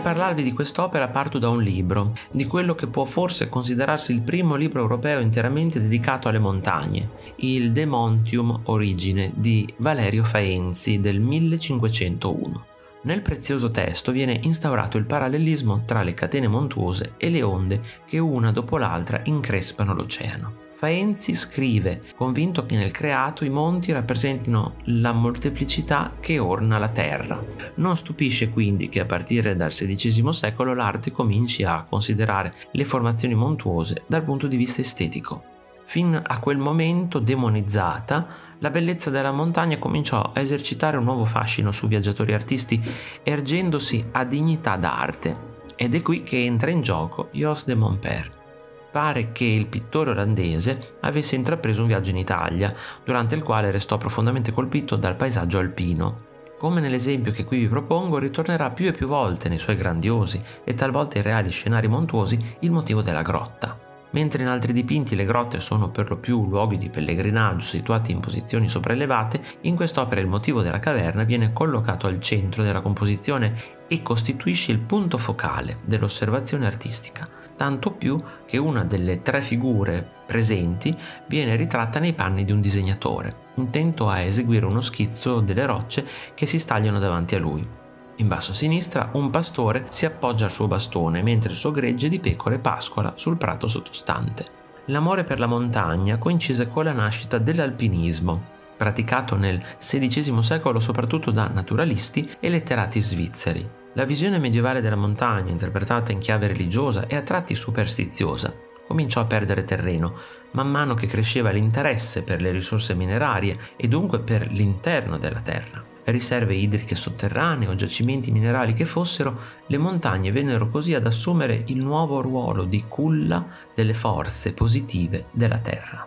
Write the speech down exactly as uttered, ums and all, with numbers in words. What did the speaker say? Per parlarvi di quest'opera parto da un libro, di quello che può forse considerarsi il primo libro europeo interamente dedicato alle montagne, il De Montium Origine di Valerio Faenzi del millecinquecentouno. Nel prezioso testo viene instaurato il parallelismo tra le catene montuose e le onde che una dopo l'altra increspano l'oceano. Faenzi scrive, convinto che nel creato i monti rappresentino la molteplicità che orna la terra. Non stupisce quindi che a partire dal sedicesimo secolo l'arte cominci a considerare le formazioni montuose dal punto di vista estetico. Fin a quel momento demonizzata, la bellezza della montagna cominciò a esercitare un nuovo fascino su viaggiatori e artisti, ergendosi a dignità d'arte. Ed è qui che entra in gioco Joos de Momper. Pare che il pittore olandese avesse intrapreso un viaggio in Italia, durante il quale restò profondamente colpito dal paesaggio alpino. Come nell'esempio che qui vi propongo, ritornerà più e più volte nei suoi grandiosi e talvolta irreali scenari montuosi il motivo della grotta. Mentre in altri dipinti le grotte sono per lo più luoghi di pellegrinaggio situati in posizioni sopraelevate, in quest'opera il motivo della caverna viene collocato al centro della composizione e costituisce il punto focale dell'osservazione artistica, tanto più che una delle tre figure presenti viene ritratta nei panni di un disegnatore, intento a eseguire uno schizzo delle rocce che si stagliano davanti a lui. In basso a sinistra un pastore si appoggia al suo bastone, mentre il suo gregge di pecore pascola sul prato sottostante. L'amore per la montagna coincise con la nascita dell'alpinismo, praticato nel sedicesimo secolo soprattutto da naturalisti e letterati svizzeri. La visione medievale della montagna, interpretata in chiave religiosa e a tratti superstiziosa, cominciò a perdere terreno man mano che cresceva l'interesse per le risorse minerarie e dunque per l'interno della terra. Riserve idriche sotterranee o giacimenti minerali che fossero, le montagne vennero così ad assumere il nuovo ruolo di culla delle forze positive della terra.